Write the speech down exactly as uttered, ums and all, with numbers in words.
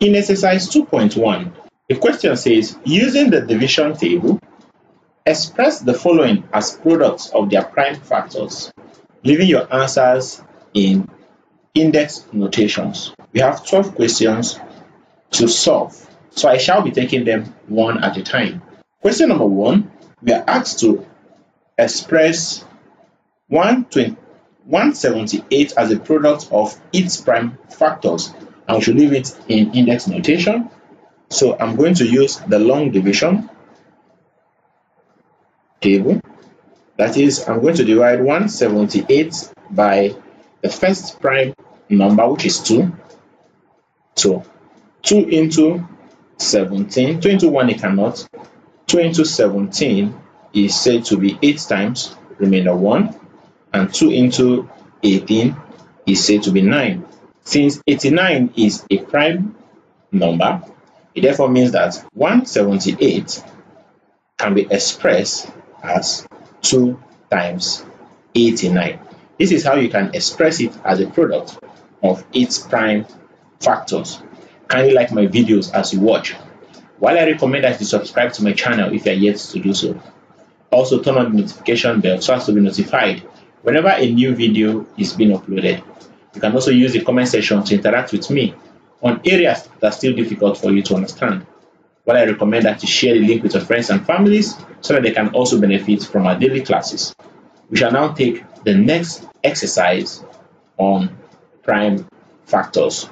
In exercise two point one, the question says, using the division table, express the following as products of their prime factors, leaving your answers in index notations. We have twelve questions to solve, so I shall be taking them one at a time. Question number one, we are asked to express one seventy-eight as a product of its prime factors, and we should leave it in index notation. So I'm going to use the long division table. That is, I'm going to divide one seventy-eight by the first prime number, which is two. So two into seventeen, two into one, it cannot. two into seventeen is said to be eight times, remainder one. And two into eighteen is said to be nine. Since eighty-nine is a prime number, it therefore means that one seventy-eight can be expressed as two times eighty-nine. This is how you can express it as a product of its prime factors. Kindly like my videos as you watch. While I recommend that you subscribe to my channel if you are yet to do so, also turn on the notification bell so as to be notified whenever a new video is being uploaded. You can also use the comment section to interact with me on areas that are still difficult for you to understand. While I recommend that you share the link with your friends and families so that they can also benefit from our daily classes. We shall now take the next exercise on prime factors.